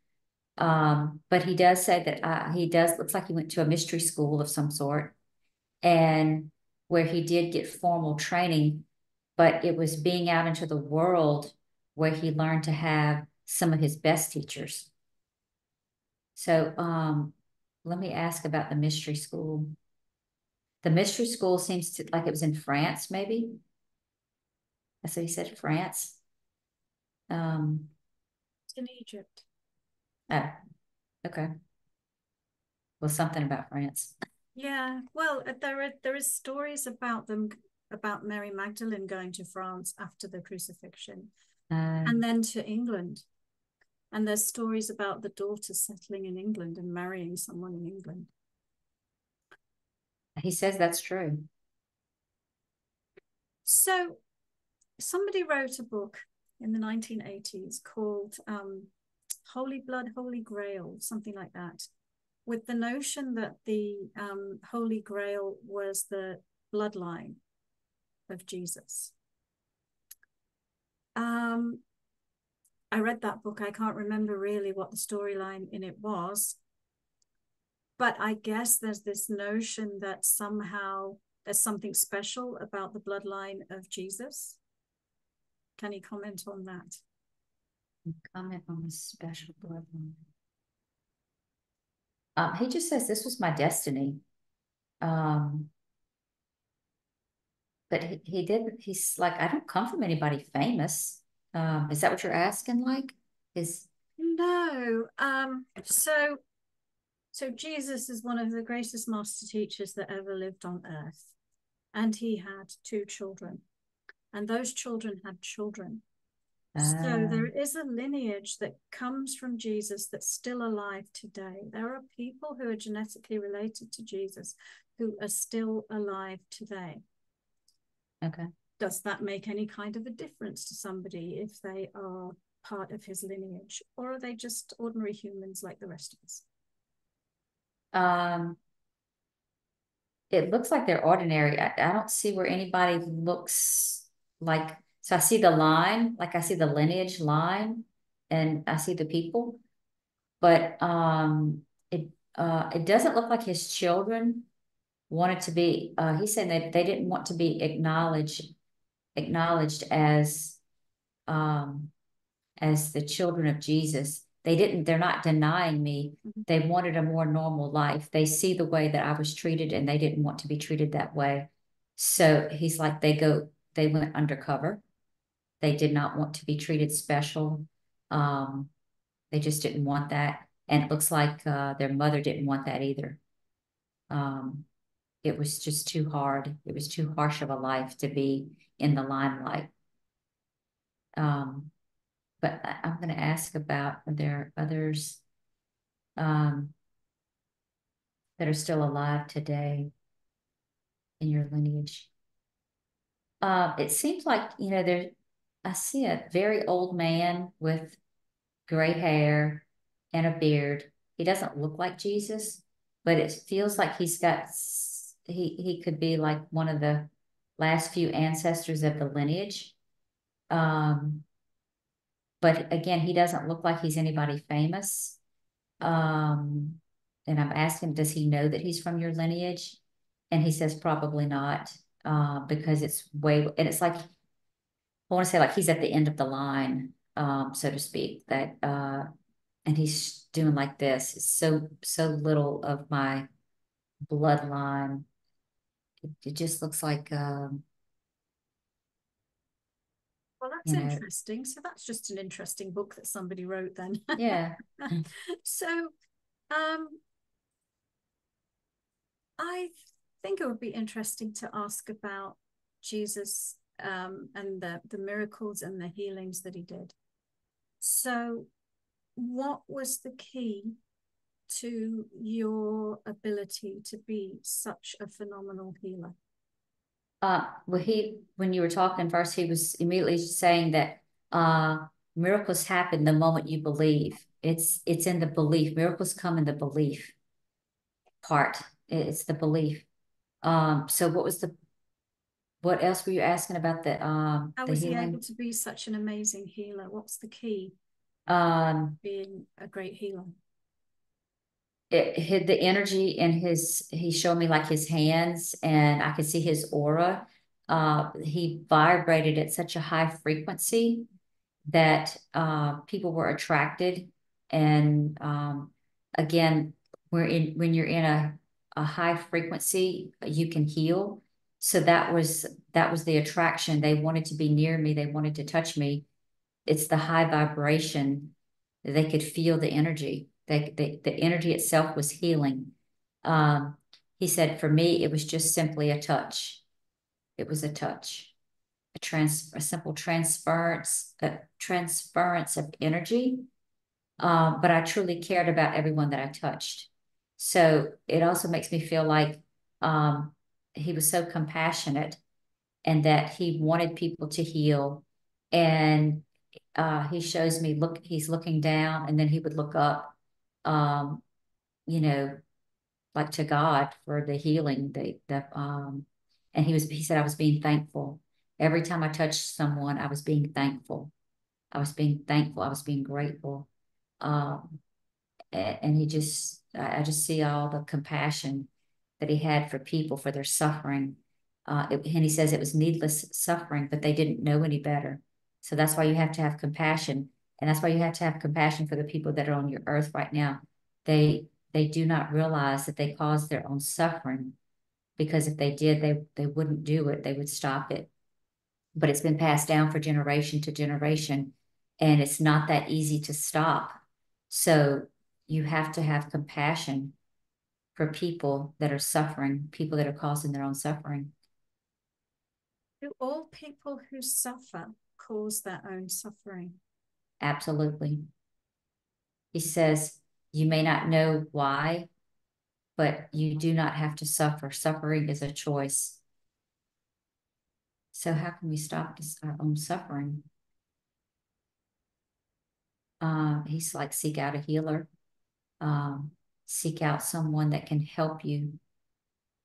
Um, but he does say that uh, he does, looks like he went to a mystery school of some sort, and where he did get formal training, but it was being out into the world where he learned to have some of his best teachers. So um, let me ask about the mystery school. The mystery school seems to, like it was in France, maybe. That's what he said, France. Um, it's in Egypt. Oh, okay. Well, something about France. Yeah, well, there are there is stories about them, about Mary Magdalene going to France after the crucifixion, um, and then to England. And there's stories about the daughter settling in England and marrying someone in England. He says that's true. So somebody wrote a book in the nineteen eighties called... Um, Holy Blood, Holy Grail, something like that, with the notion that the um, Holy Grail was the bloodline of Jesus. Um, I read that book. I can't remember really what the storyline in it was, but I guess there's this notion that somehow there's something special about the bloodline of Jesus. Can you comment on that? Comment on the special bloodline. Um, he just says this was my destiny. Um, but he, he did, he's like, I don't come from anybody famous. Um, is that what you're asking? Like, is no. Um, so, so Jesus is one of the greatest master teachers that ever lived on earth, and he had two children. and those children had children. Ah. So there is a lineage that comes from Jesus that's still alive today. There are people who are genetically related to Jesus who are still alive today. Okay. Does that make any kind of a difference to somebody if they are part of his lineage, or are they just ordinary humans like the rest of us? Um, it looks like they're ordinary. I, I don't see where anybody looks like, so I see the line, like I see the lineage line and I see the people, but um, it, uh, it doesn't look like his children wanted to be, uh, he said that they didn't want to be acknowledged, acknowledged as, um, as the children of Jesus. They didn't, they're not denying me. Mm-hmm. They wanted a more normal life. They see the way that I was treated and they didn't want to be treated that way. So he's like, they go, they went undercover. They did not want to be treated special. Um, they just didn't want that. And it looks like uh, their mother didn't want that either. Um, it was just too hard. It was too harsh of a life to be in the limelight. Um, But I'm going to ask about, are there others um, that are still alive today in your lineage? Uh, it seems like, you know, there, I see a very old man with gray hair and a beard. He doesn't look like Jesus, but it feels like he's got, he, he could be like one of the last few ancestors of the lineage. Um, But again, he doesn't look like he's anybody famous. Um, and I'm asking, does he know that he's from your lineage? And he says, probably not, uh, because it's way, and it's like, I want to say like he's at the end of the line, um, so to speak, that, uh, and he's doing like this. It's so, so little of my bloodline. It, it just looks like, um, well, that's you know. Interesting. So that's just an interesting book that somebody wrote then. Yeah. So um, I think it would be interesting to ask about Jesus um, and the, the miracles and the healings that he did. So what was the key to your ability to be such a phenomenal healer? Uh, well, he, when you were talking first, he was immediately saying that uh, miracles happen the moment you believe. It's it's in the belief. Miracles come in the belief part. It's the belief. Um, so what was the, what else were you asking about the um? How the was healing? He able to be such an amazing healer? What's the key um, being a great healer? It hid the energy in his, he showed me like his hands and I could see his aura. Uh, he vibrated at such a high frequency that uh, people were attracted. And um, again, we're in, when you're in a, a high frequency, you can heal. So that was, that was the attraction. They wanted to be near me. They wanted to touch me. It's the high vibration. They could feel the energy. The, the, the energy itself was healing. Um, he said, for me, it was just simply a touch. It was a touch, a, trans, a simple transference, a transference of energy. Um, but I truly cared about everyone that I touched. So it also makes me feel like um, he was so compassionate and that he wanted people to heal. And uh, he shows me, look, he's looking down and then he would look up. Um, you know, like to God for the healing. The, the, um, and he was, he said, I was being thankful. Every time I touched someone, I was being thankful. I was being thankful. I was being grateful. Um, and, and he just, I, I just see all the compassion that he had for people, for their suffering. Uh, it, and he says it was needless suffering, but they didn't know any better. So that's why you have to have compassion. And that's why you have to have compassion for the people that are on your earth right now. They they do not realize that they caused their own suffering, because if they did, they, they wouldn't do it. They would stop it. But it's been passed down for generation to generation, and it's not that easy to stop. So you have to have compassion for people that are suffering, people that are causing their own suffering. Do all people who suffer cause their own suffering? Absolutely. He says, you may not know why, but you do not have to suffer. Suffering is a choice. So how can we stop our own suffering? Uh, he's like, seek out a healer. Um, seek out someone that can help you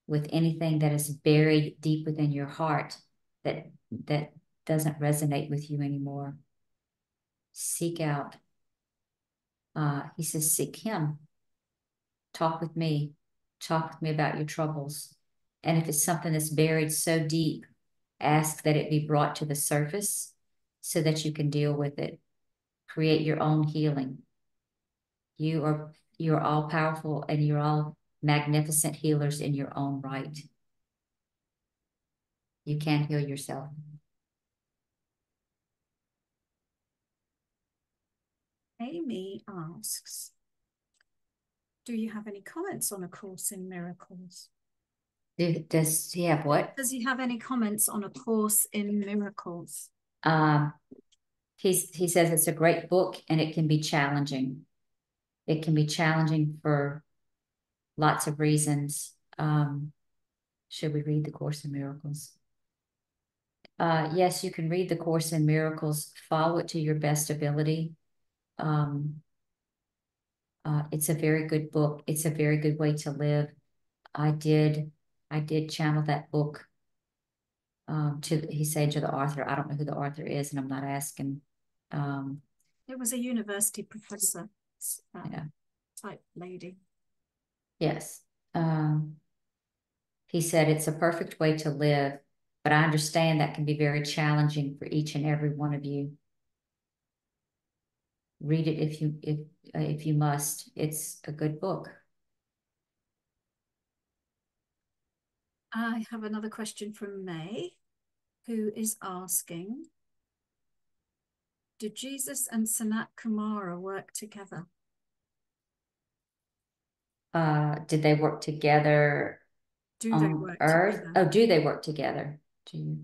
with anything that is buried deep within your heart that that doesn't resonate with you anymore. Seek out. Uh, he says, seek him. Talk with me. Talk with me about your troubles. And if it's something that's buried so deep, ask that it be brought to the surface so that you can deal with it. Create your own healing. You are, you're all powerful and you're all magnificent healers in your own right. You can heal yourself. Amy asks, do you have any comments on A Course in Miracles? Does he have what? Does he have any comments on A Course in Miracles? Um, he's, he says it's a great book and it can be challenging. It can be challenging for lots of reasons. Um, should we read The Course in Miracles? Uh, yes, you can read The Course in Miracles. Follow it to your best ability. Um, uh, it's a very good book. It's a very good way to live. I did, I did channel that book um, to, he said, to the author. I don't know who the author is, and I'm not asking. Um, it was a university professor. Um, yeah. Type lady. Yes. Um, he said it's a perfect way to live, but I understand that can be very challenging for each and every one of you. Read it if you if uh, if you must. It's a good book. I have another question from May, who is asking, did Jesus and Sanat Kumara work together? Uh, did they work together do on they work earth? Together? Oh, do they work together? Do you?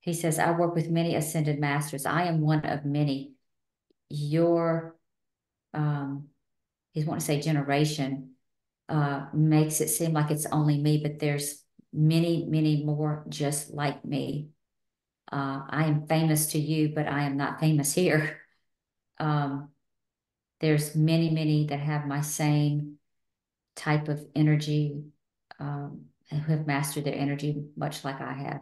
He says, I work with many ascended masters. I am one of many. Your, um, he's want to say generation, uh, makes it seem like it's only me, but there's many, many more just like me. Uh, I am famous to you, but I am not famous here. Um, there's many, many that have my same type of energy, um, and who have mastered their energy much like I have.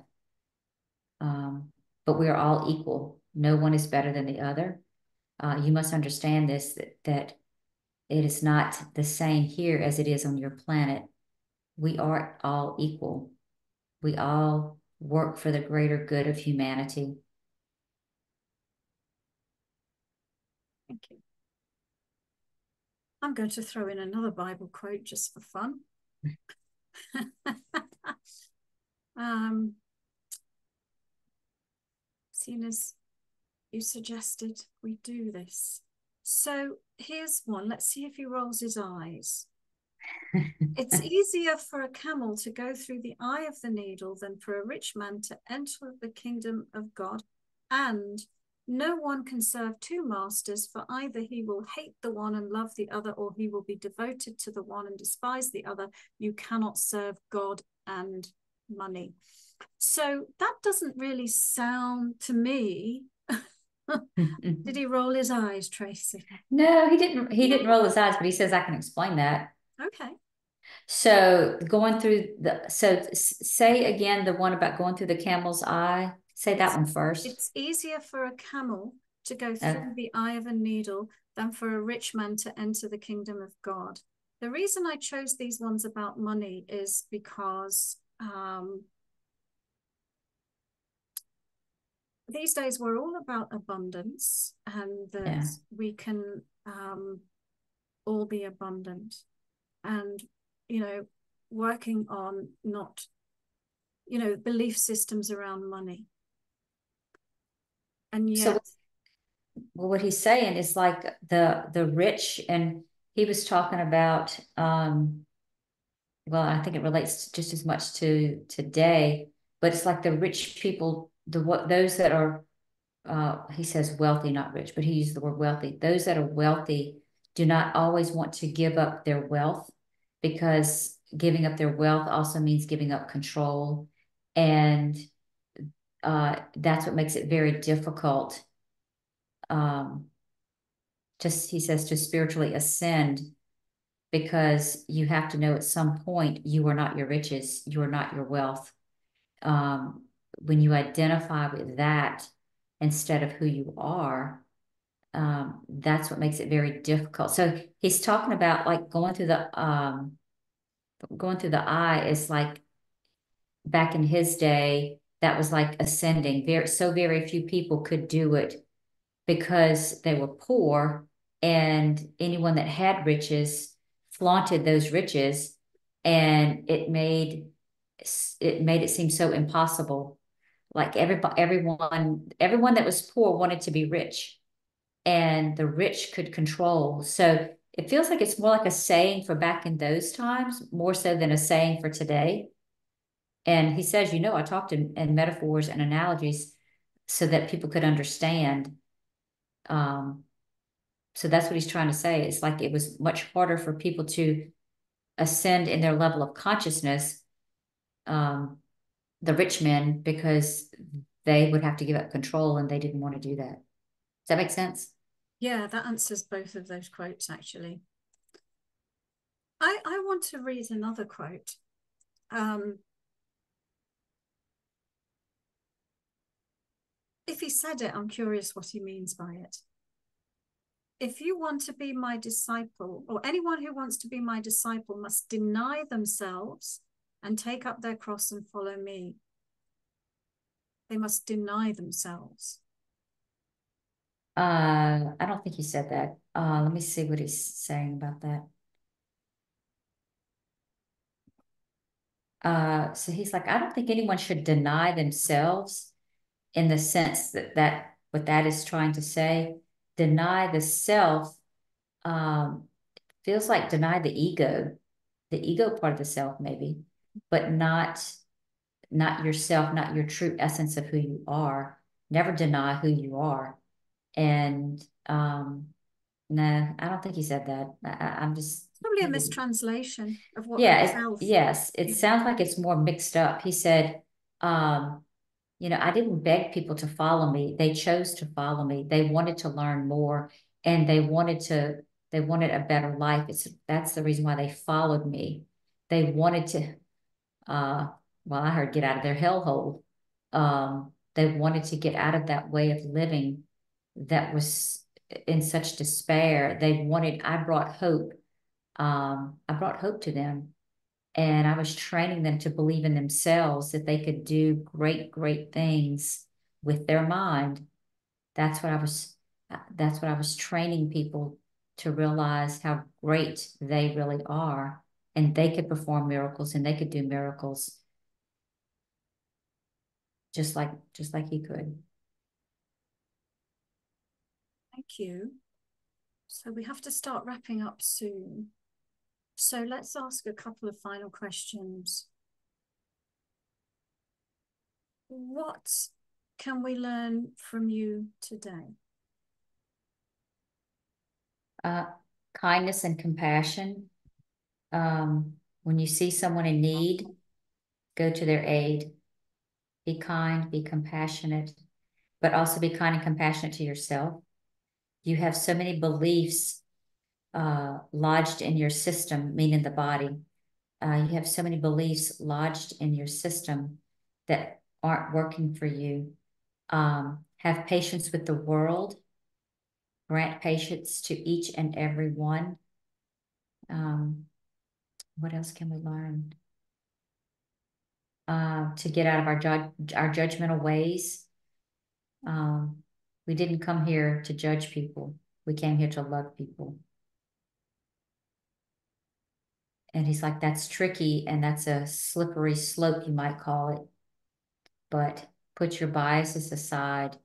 Um, but we are all equal. No one is better than the other. Uh, you must understand this, that, that it is not the same here as it is on your planet. We are all equal. We all work for the greater good of humanity. Thank you. I'm going to throw in another Bible quote just for fun. um, seen as you suggested we do this. So here's one. Let's see if he rolls his eyes. It's easier for a camel to go through the eye of the needle than for a rich man to enter the kingdom of God. And no one can serve two masters, for either he will hate the one and love the other, or he will be devoted to the one and despise the other. You cannot serve God and money. So that doesn't really sound to me. Did he roll his eyes, Tracy? No, he didn't. He didn't roll his eyes, but he says, I can explain that. Okay. So going through the, so say again, the one about going through the camel's eye, say that it's, one first. It's easier for a camel to go through okay. the eye of a needle than for a rich man to enter the kingdom of God. The reason I chose these ones about money is because, um, these days, we're all about abundance and that yeah. we can um, all be abundant and, you know, working on not, you know, belief systems around money. And yet, so, well, what he's saying is like the, the rich, and he was talking about, um, well, I think it relates just as much to today, But it's like the rich people, the what those that are, uh, he says wealthy, not rich, but he used the word wealthy. Those that are wealthy do not always want to give up their wealth, because giving up their wealth also means giving up control. And uh, that's what makes it very difficult. Um, just, he says, to spiritually ascend, because you have to know at some point you are not your riches, you are not your wealth. Um, when you identify with that instead of who you are, um, that's what makes it very difficult. So he's talking about like going through the, um, going through the eye is like, back in his day, that was like ascending. Very, so very few people could do it because they were poor, and anyone that had riches flaunted those riches, and it made it made it seem so impossible. Like everybody, everyone, everyone that was poor wanted to be rich, and the rich could control. So it feels like it's more like a saying for back in those times, more so than a saying for today. And he says, you know, I talked in, in metaphors and analogies so that people could understand. Um, so that's what he's trying to say. It's like it was much harder for people to ascend in their level of consciousness, um, the rich men, because they would have to give up control, and they didn't want to do that. Does that make sense? Yeah, that answers both of those quotes, actually. I, I want to read another quote. Um, If he said it, I'm curious what he means by it. If you want to be my disciple, or anyone who wants to be my disciple, must deny themselves and take up their cross and follow me. They must deny themselves. Uh, I don't think he said that. Uh, let me see what he's saying about that. Uh, so he's like, I don't think anyone should deny themselves, in the sense that, that what that is trying to say, deny the self, um, feels like deny the ego, the ego part of the self maybe, but not, not yourself, not your true essence of who you are. Never deny who you are. And um, no, I don't think he said that. I, I'm just... Probably a mistranslation of what yeah, it, Yes, it yeah. sounds like it's more mixed up. He said... Um, You know, I didn't beg people to follow me. They chose to follow me. They wanted to learn more, and they wanted to, they wanted a better life. It's, that's the reason why they followed me. They wanted to, uh, well, I heard get out of their hellhole. Um, they wanted to get out of that way of living that was in such despair. They wanted, I brought hope. Um, I brought hope to them. And I was training them to believe in themselves, that they could do great, great things with their mind. That's what I was, that's what I was training people to realize, how great they really are. And they could perform miracles, and they could do miracles just like, just like he could. Thank you. So we have to start wrapping up soon. So let's ask a couple of final questions. What can we learn from you today? Uh, kindness and compassion. Um, when you see someone in need, go to their aid. Be kind, be compassionate, but also be kind and compassionate to yourself. You have so many beliefs Uh, lodged in your system, meaning the body. Uh, you have so many beliefs lodged in your system that aren't working for you. Um, have patience with the world. Grant patience to each and every one. Um, what else can we learn? Uh, to get out of our, ju- our judgmental ways. Um, we didn't come here to judge people. We came here to love people. And he's like, that's tricky, and that's a slippery slope, you might call it. But put your biases aside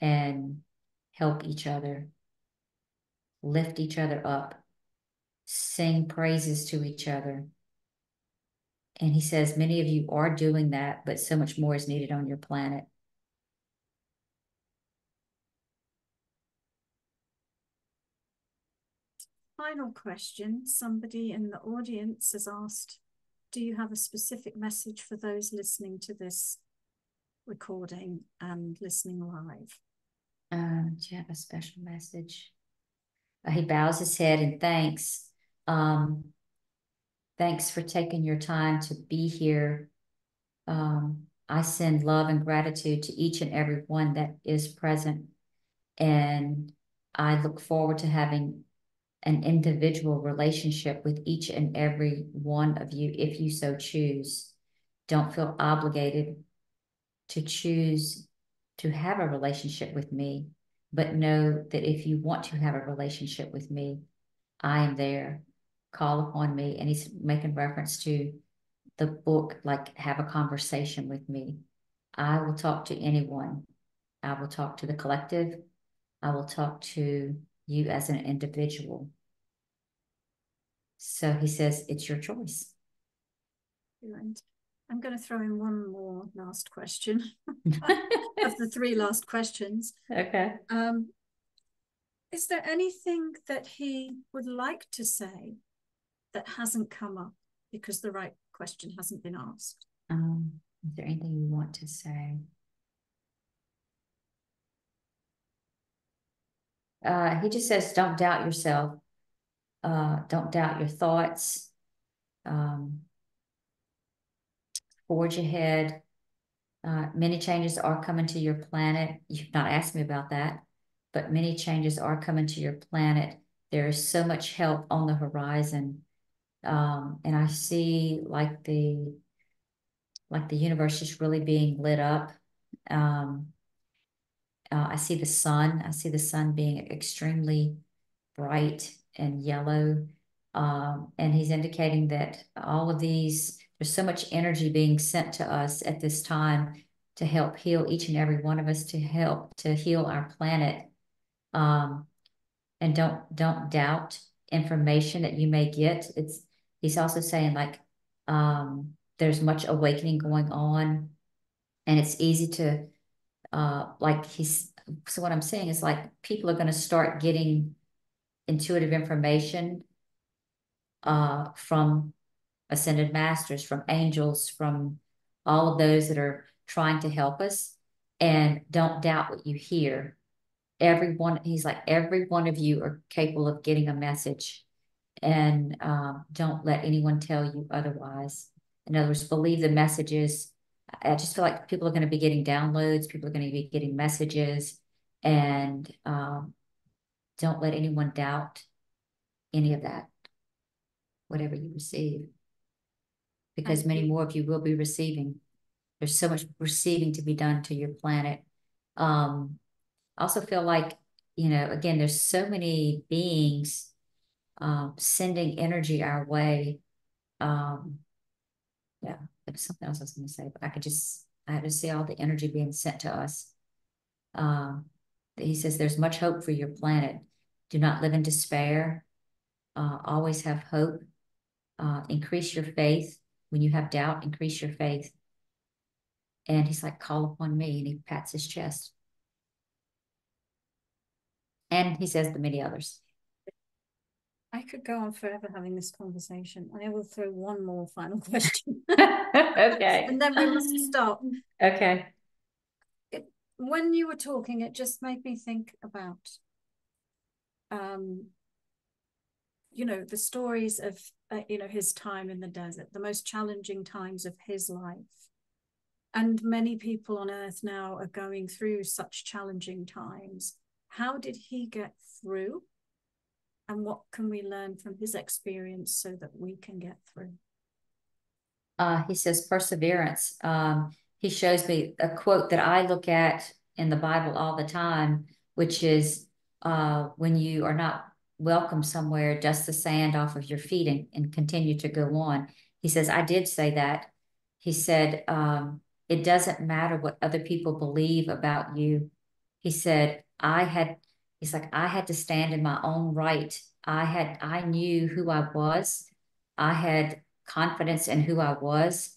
and help each other. Lift each other up. Sing praises to each other. And he says, many of you are doing that, but so much more is needed on your planet. Final question. Somebody in the audience has asked, do you have a specific message for those listening to this recording and listening live? Um, do you have a special message? Uh, he bows his head and thanks. Um, thanks for taking your time to be here. Um, I send love and gratitude to each and every one that is present. And I look forward to having an individual relationship with each and every one of you, if you so choose. Don't feel obligated to choose to have a relationship with me, but know that if you want to have a relationship with me, I am there. Call upon me. And he's making reference to the book, like, have a conversation with me. I will talk to anyone. I will talk to the collective. I will talk to you as an individual. So he says, it's your choice. Brilliant. I'm going to throw in one more last question of the three last questions. Okay. Um, is there anything that he would like to say that hasn't come up because the right question hasn't been asked? Um, is there anything you want to say? Uh, he just says, don't doubt yourself. Uh, don't doubt your thoughts. Um, forge ahead. Uh, many changes are coming to your planet. You've not asked me about that, but many changes are coming to your planet. There is so much help on the horizon. Um, and I see like the, like the universe just really being lit up. Um, Uh, I see the sun. I see the sun being extremely bright and yellow. Um, and he's indicating that all of these, there's so much energy being sent to us at this time to help heal each and every one of us, to help to heal our planet. Um, and don't don't doubt information that you may get. It's he's also saying like um, there's much awakening going on, and it's easy to. Uh, like he's, so what I'm saying is like people are going to start getting intuitive information uh, from ascended masters, from angels, from all of those that are trying to help us. And don't doubt what you hear. Everyone, he's like, every one of you are capable of getting a message, and uh, don't let anyone tell you otherwise. In other words, believe the messages. I just feel like people are going to be getting downloads. People are going to be getting messages, and um, don't let anyone doubt any of that, whatever you receive, because many more of you will be receiving. There's so much receiving to be done to your planet. Um, I also feel like, you know, again, there's so many beings um, sending energy our way. Um, yeah. There was something else I was going to say, but I could just, I had to see all the energy being sent to us. Um, he says, there's much hope for your planet. Do not live in despair. Uh, always have hope. Uh, increase your faith. When you have doubt, increase your faith. And he's like, call upon me. And he pats his chest. And he says the many others. I could go on forever having this conversation. I will throw one more final question. Okay. And then we must stop. Okay. It, when you were talking, it just made me think about, um, you know, the stories of, uh, you know, his time in the desert, the most challenging times of his life. And many people on earth now are going through such challenging times. How did he get through? And what can we learn from his experience so that we can get through? Uh, he says perseverance. Um, he shows me a quote that I look at in the Bible all the time, which is uh, when you are not welcome somewhere, dust the sand off of your feet and, and continue to go on. He says, I did say that. He said, um, it doesn't matter what other people believe about you. He said, I had... He's like, I had to stand in my own right. I had, I knew who I was. I had confidence in who I was.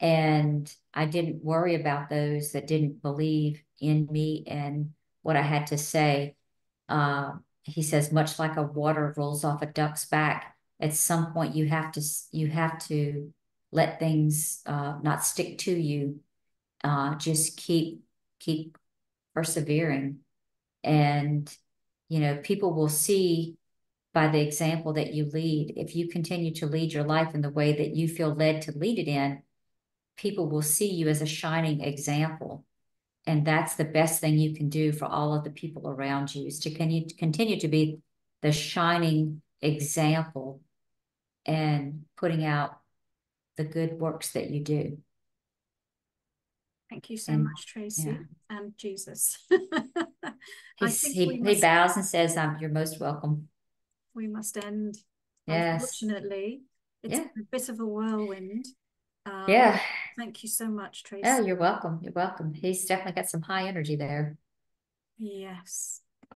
And I didn't worry about those that didn't believe in me and what I had to say. Uh, he says, much like a water rolls off a duck's back, at some point you have to, you have to let things uh, not stick to you. Uh, just keep, keep persevering. And, you know, people will see by the example that you lead. If you continue to lead your life in the way that you feel led to lead it in, people will see you as a shining example. And that's the best thing you can do for all of the people around you, is to continue to be the shining example and putting out the good works that you do. Thank you so and, much, Tracy. Yeah. And Jesus. I think he, must, he bows and says, um, you're most welcome. We must end. Yes. Unfortunately, it's yeah. a bit of a whirlwind. Um, yeah. Thank you so much, Tracy. Oh, you're welcome. You're welcome. He's definitely got some high energy there. Yes.